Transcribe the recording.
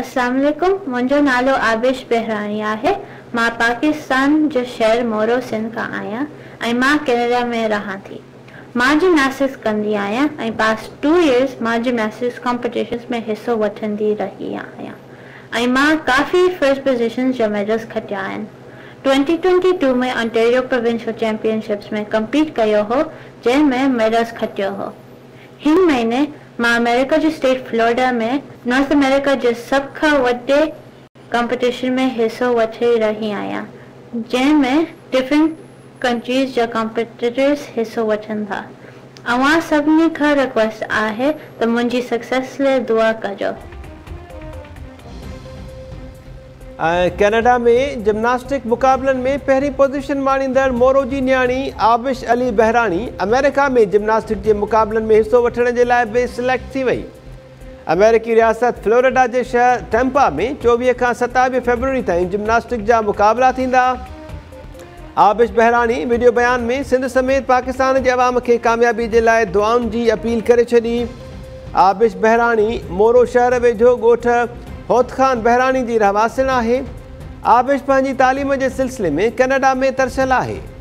अस्सलाम वालेकुम, मुंहिंजो नालो आबिश बहरानी है। मां पाकिस्तान जो शहर मोरो सिंध का आया और मां कनाडा में रहा थी। मां जिम्नास्टिक्स कंदी आया और पास 2 इयर्स मां जिम्नास्टिक्स कॉम्पिटिशन्स में हिस्सो वठंदी रही आया और मां काफ़ी फर्स्ट पोजिशन जो मेडल्स खटिया आन। 2022 में ऑन्टेरियो प्रोविंशियल चैंपियनशिप्स में कम्पीट किया हो जैमें मेडल्स खटियो हो। हिन महीने मां अमेरिका जो स्टेट फ्लोरिडा में नॉर्थ अमेरिका जो सब का वड्डे कंपटीशन में हिस्सो वठी रही आया जैमें डिफरेंट कंट्रीज जो कॉम्पिटिटर्स हिस्सो वठन था। अवां सबनी का रिक्वेस्ट आहे तो मुझी सक्सेस ले दुआ कजो। कनाडा में जिम्नास्टिक मुक़ाबलनि में पहिरीं पोज़ीशन माणींदड़ मोरो जी नियाणी आबिश अली बहरानी अमेरिका में जिम्नास्टिक जे मुक़ाबलनि में हिस्सो वठण जे लाइ बि सिलेक्ट थी वई। अमेरिकी रियासत फ्लोरिडा जे शहर टैम्पा में 24 खां 27 फ़रवरी ताईं जिम्नास्टिक जा मुक़ाबिला थींदा। आबिश बहरानी वीडियो बयान में सिंध समेत पाकिस्तान जे अवाम खे कामयाबी जे लाइ दुआउनि जी अपील करे छॾी। आबिश बहरानी मोरो शहर वेझो ॻोठ होत खान बहरानी जी रहवासिन है। आबिश पानी तालीम के सिलसिले में कनाडा में तरसल है।